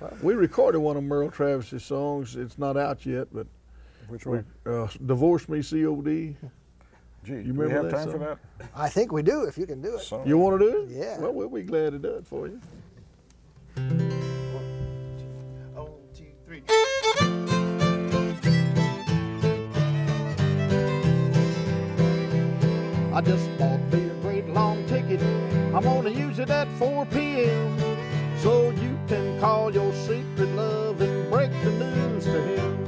Wow. We recorded one of Merle Travis's songs. It's not out yet, but which one? Divorce Me COD. Gee, you remember have that time song? For that? I think we do, if you can do it. Something. You want to do it? Yeah. Well, we'll be glad to do it for you. 1, 2, 1, 2, 3. I just bought me a great long ticket. I'm gonna use it at 4 p.m. so you can call your secret love and break the news to him.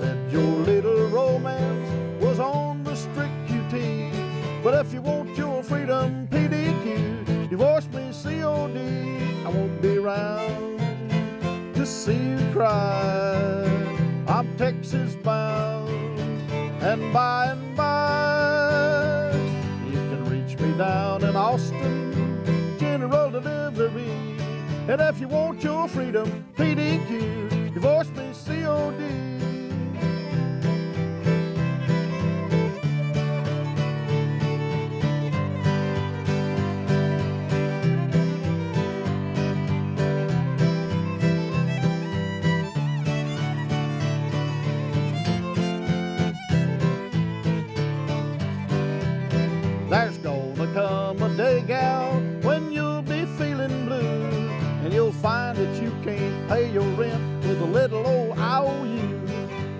Said your little romance was on the strict QT, but if you want your freedom, PDQ, divorce me, COD. I won't be around to see you cry. I'm Texas bound, and by and by you can reach me down in Austin, General Delivery. And if you want your freedom, PDQ, divorce me, COD. There's gonna come a day, gal, when you'll be feeling blue, and you'll find that you can't pay your rent with a little old IOU.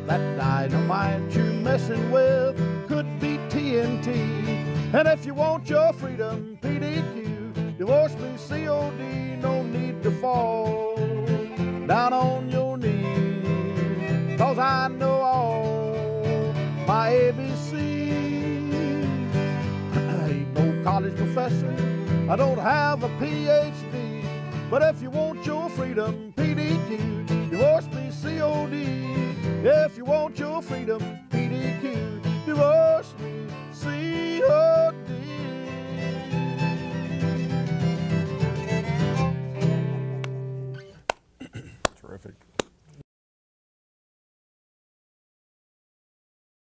That dynamite you're messing with could be TNT, and if you want your freedom, PDQ, divorce me, COD. No need to fall down on your knees, 'cause I know all my ABCs. College professor, I don't have a PhD, but if you want your freedom, PDQ, divorce me, COD. If you want your freedom, PDQ, divorce.